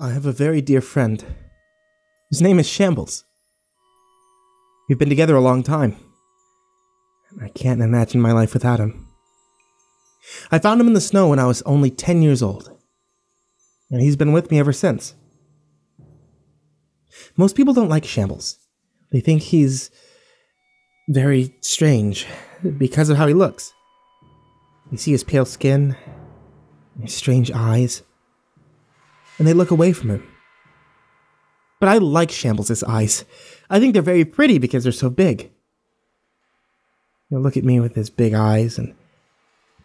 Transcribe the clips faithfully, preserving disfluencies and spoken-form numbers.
I have a very dear friend. His name is Shambles. We've been together a long time. I can't imagine my life without him. I found him in the snow when I was only ten years old, and he's been with me ever since. Most people don't like Shambles. They think he's very strange because of how he looks. You see his pale skin, his strange eyes, and they look away from him. But I like Shambles' eyes. I think they're very pretty because they're so big. He'll look at me with his big eyes and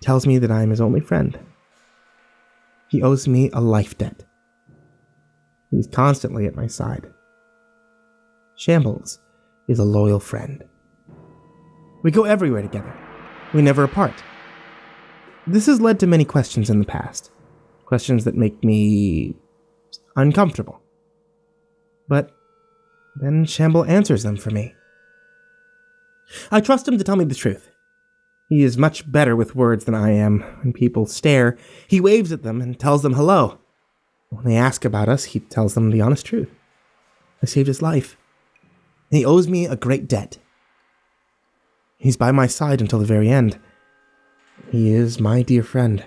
tells me that I am his only friend. He owes me a life debt. He's constantly at my side. Shambles is a loyal friend. We go everywhere together. We never apart. This has led to many questions in the past. Questions that make me uncomfortable. But then Shambles answers them for me. I trust him to tell me the truth. He is much better with words than I am. When people stare, he waves at them and tells them hello. When they ask about us, he tells them the honest truth. I saved his life. He owes me a great debt. He's by my side until the very end. He is my dear friend.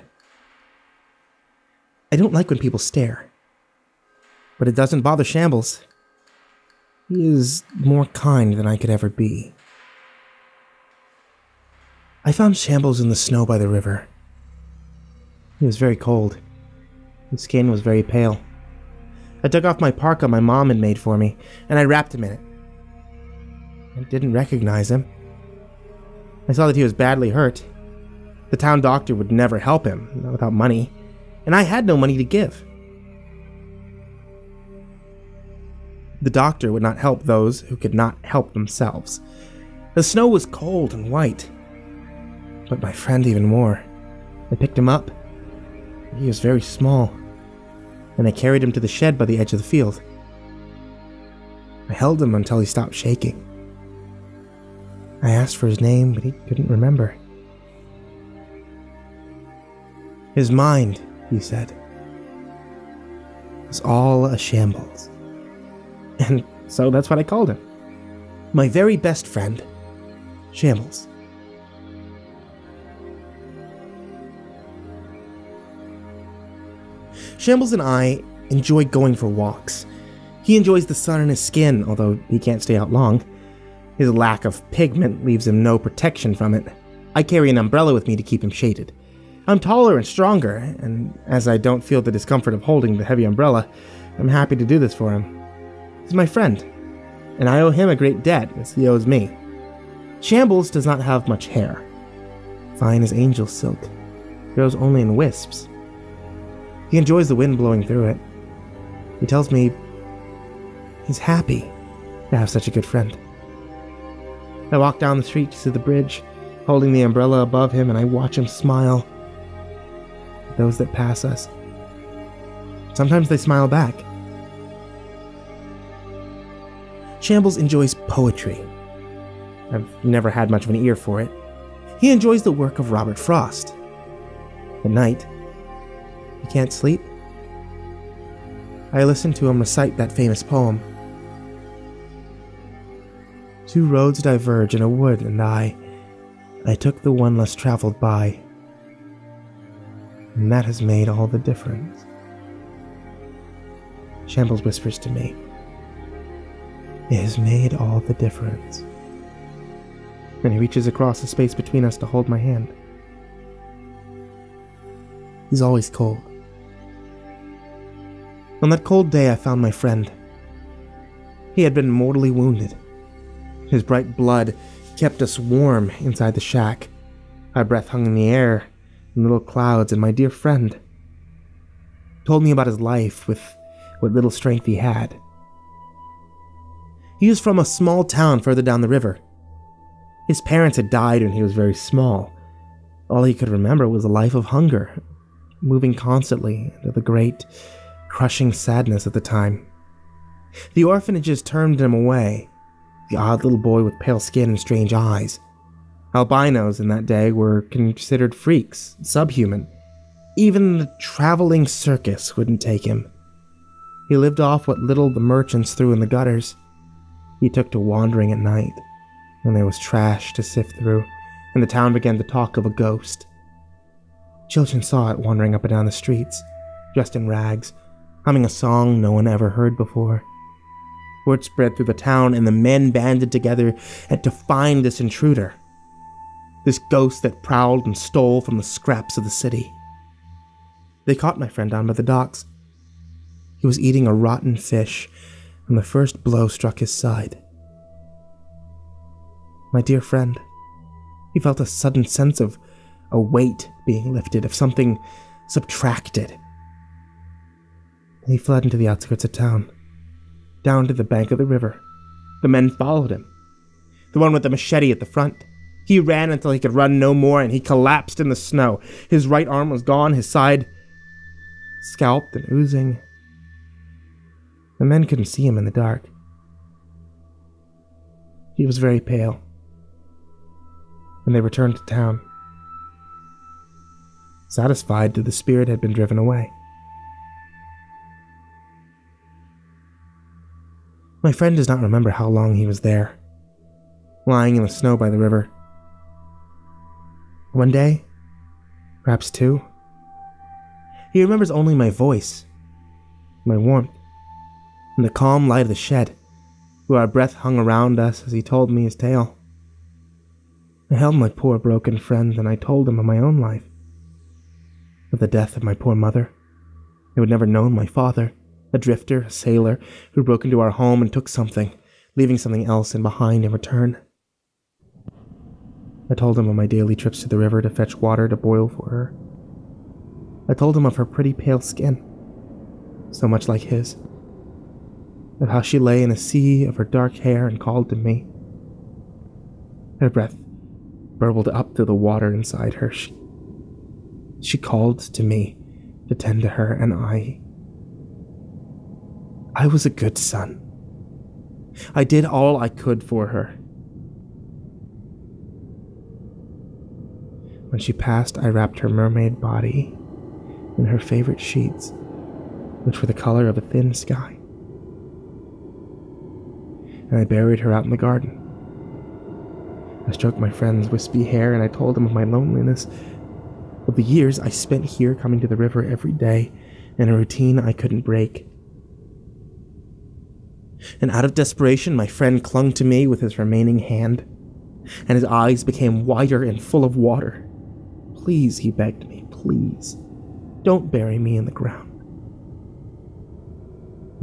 I don't like when people stare, but it doesn't bother Shambles. He is more kind than I could ever be. I found Shambles in the snow by the river. He was very cold. His skin was very pale. I took off my parka my mom had made for me, and I wrapped him in it. I didn't recognize him. I saw that he was badly hurt. The town doctor would never help him, not without money, and I had no money to give. The doctor would not help those who could not help themselves. The snow was cold and white. But my friend even more. I picked him up. He was very small, and I carried him to the shed by the edge of the field. I held him until he stopped shaking. I asked for his name, but he couldn't remember. His mind, he said, was all a shambles. And so that's what I called him. My very best friend, Shambles. Shambles and I enjoy going for walks. He enjoys the sun in his skin, although he can't stay out long. His lack of pigment leaves him no protection from it. I carry an umbrella with me to keep him shaded. I'm taller and stronger, and as I don't feel the discomfort of holding the heavy umbrella, I'm happy to do this for him. He's my friend, and I owe him a great debt as he owes me. Shambles does not have much hair. Fine as angel silk. Grows only in wisps. He enjoys the wind blowing through it. He tells me he's happy to have such a good friend. I walk down the street to the bridge, holding the umbrella above him, and I watch him smile at those that pass us. Sometimes they smile back. Shambles enjoys poetry. I've never had much of an ear for it. He enjoys the work of Robert Frost. At night, he can't sleep. I listen to him recite that famous poem. Two roads diverge in a wood, and I, I took the one less traveled by. And that has made all the difference. Shambles whispers to me. It has made all the difference. And he reaches across the space between us to hold my hand. He's always cold. On that cold day, I found my friend. He had been mortally wounded. His bright blood kept us warm inside the shack. Our breath hung in the air, in little clouds, and my dear friend told me about his life with what little strength he had. He was from a small town further down the river. His parents had died when he was very small. All he could remember was a life of hunger, moving constantly into the great, crushing sadness of the time. The orphanages turned him away, the odd little boy with pale skin and strange eyes. Albinos in that day were considered freaks, subhuman. Even the traveling circus wouldn't take him. He lived off what little the merchants threw in the gutters. He took to wandering at night, when there was trash to sift through, and the town began to talk of a ghost. Children saw it wandering up and down the streets, dressed in rags, humming a song no one ever heard before. Word spread through the town, and the men banded together to find this intruder, this ghost that prowled and stole from the scraps of the city. They caught my friend down by the docks. He was eating a rotten fish, and the first blow struck his side. My dear friend, he felt a sudden sense of a weight being lifted, of something subtracted. And he fled into the outskirts of town, down to the bank of the river. The men followed him, the one with the machete at the front. He ran until he could run no more, and he collapsed in the snow. His right arm was gone, his side scalped and oozing. The men couldn't see him in the dark. He was very pale. When they returned to town, satisfied that the spirit had been driven away. My friend does not remember how long he was there, lying in the snow by the river. One day, perhaps two, he remembers only my voice, my warmth, in the calm light of the shed, where our breath hung around us as he told me his tale. I held my poor broken friend, and I told him of my own life, of the death of my poor mother, who had never known my father, a drifter, a sailor, who broke into our home and took something, leaving something else in behind in return. I told him of my daily trips to the river to fetch water to boil for her. I told him of her pretty pale skin, so much like his, of how she lay in a sea of her dark hair and called to me. Her breath burbled up through the water inside her. She, she called to me to tend to her, and I... I was a good son. I did all I could for her. When she passed, I wrapped her mermaid body in her favorite sheets, which were the color of a thin sky. And I buried her out in the garden. I stroked my friend's wispy hair, and I told him of my loneliness, of the years I spent here coming to the river every day, in a routine I couldn't break. And out of desperation, my friend clung to me with his remaining hand, and his eyes became wider and full of water. Please, he begged me, please, don't bury me in the ground.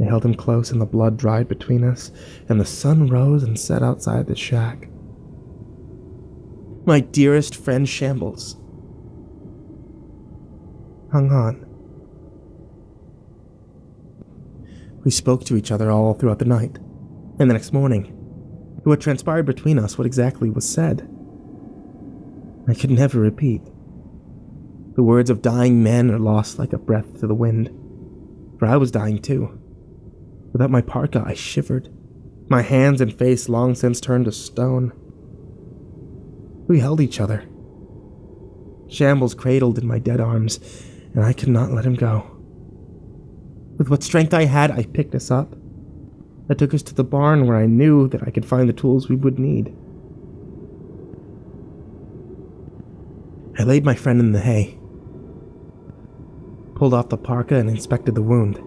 I held him close, and the blood dried between us, and the sun rose and set outside the shack. My dearest friend Shambles hung on. We spoke to each other all throughout the night, and the next morning, what transpired between us, what exactly was said, I could never repeat. The words of dying men are lost like a breath to the wind, for I was dying too. Without my parka, I shivered, my hands and face long since turned to stone. We held each other. Shambles cradled in my dead arms, and I could not let him go. With what strength I had, I picked us up. I took us to the barn, where I knew that I could find the tools we would need. I laid my friend in the hay, pulled off the parka, and inspected the wound.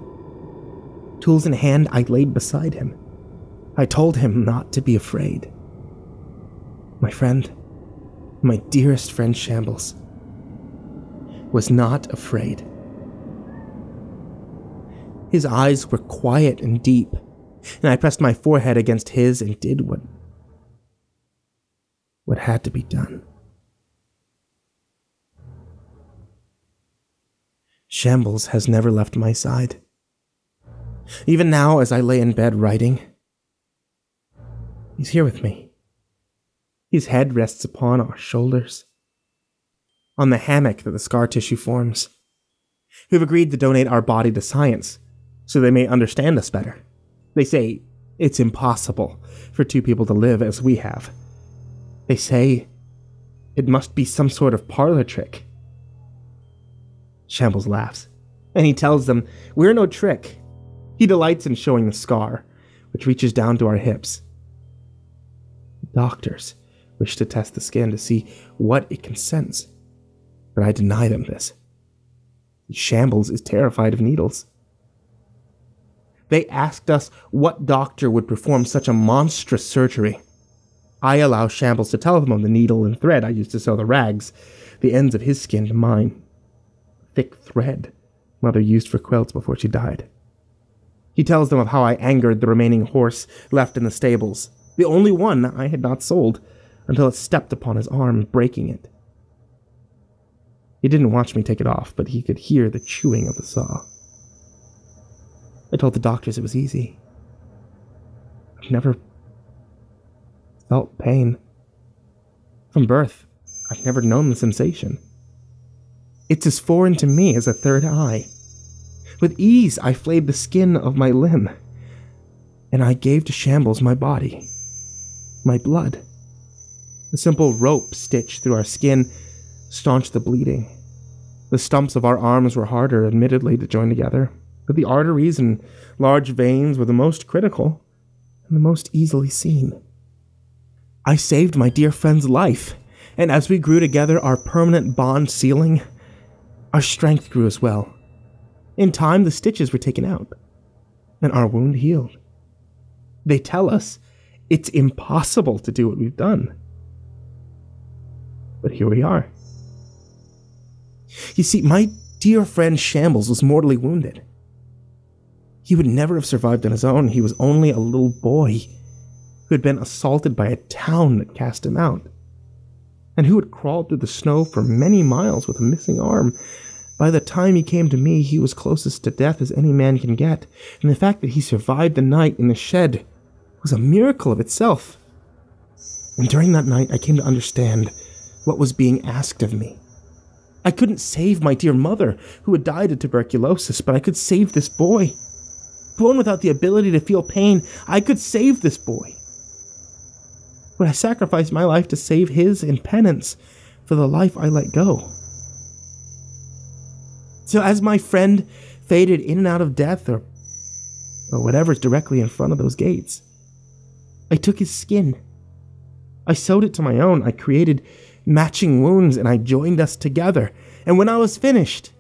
Tools in hand, I laid beside him. I told him not to be afraid. My friend, my dearest friend Shambles, was not afraid. His eyes were quiet and deep, and I pressed my forehead against his and did what, what had to be done. Shambles has never left my side. Even now, as I lay in bed writing, he's here with me. His head rests upon our shoulders, on the hammock that the scar tissue forms. We've agreed to donate our body to science, so they may understand us better. They say it's impossible for two people to live as we have. They say it must be some sort of parlor trick. Shambles laughs, and he tells them, we're no trick. He delights in showing the scar, which reaches down to our hips. Doctors wish to test the skin to see what it can sense, but I deny them this. Shambles is terrified of needles. They asked us what doctor would perform such a monstrous surgery. I allow Shambles to tell them of the needle and thread I used to sew the rags, the ends of his skin to mine. Thick thread Mother used for quilts before she died. He tells them of how I angered the remaining horse left in the stables, the only one I had not sold, until it stepped upon his arm, breaking it. He didn't watch me take it off, but he could hear the chewing of the saw. I told the doctors it was easy. I've never felt pain. From birth, I've never known the sensation. It's as foreign to me as a third eye. With ease, I flayed the skin of my limb, and I gave to Shambles my body, my blood. The simple rope stitched through our skin staunched the bleeding. The stumps of our arms were harder, admittedly, to join together, but the arteries and large veins were the most critical and the most easily seen. I saved my dear friend's life, and as we grew together, our permanent bond sealing, our strength grew as well. In time, the stitches were taken out, and our wound healed. They tell us it's impossible to do what we've done. But here we are. You see, my dear friend Shambles was mortally wounded. He would never have survived on his own. He was only a little boy who had been assaulted by a town that cast him out, and who had crawled through the snow for many miles with a missing arm. By the time he came to me, he was closest to death as any man can get, and the fact that he survived the night in the shed was a miracle of itself. And during that night, I came to understand what was being asked of me. I couldn't save my dear mother, who had died of tuberculosis, but I could save this boy. Born without the ability to feel pain, I could save this boy. But I sacrificed my life to save his in penance for the life I let go. So as my friend faded in and out of death, or, or whatever's directly in front of those gates, I took his skin. I sewed it to my own. I created matching wounds, and I joined us together. And when I was finished,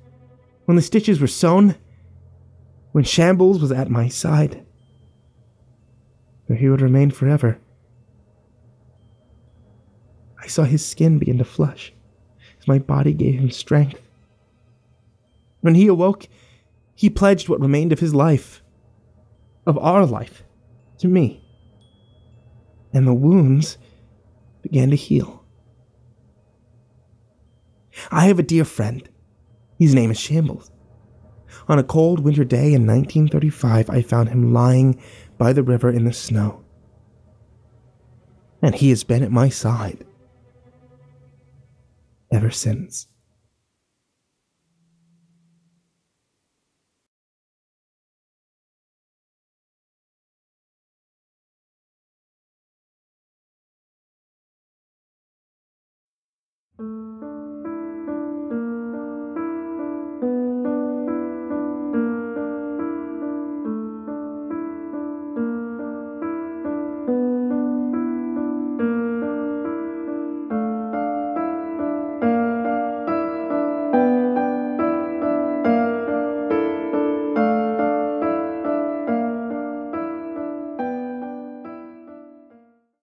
when the stitches were sewn, when Shambles was at my side, where he would remain forever, I saw his skin begin to flush as my body gave him strength. When he awoke, he pledged what remained of his life, of our life, to me. And the wounds began to heal. I have a dear friend. His name is Shambles. On a cold winter day in nineteen thirty-five, I found him lying by the river in the snow. And he has been at my side ever since.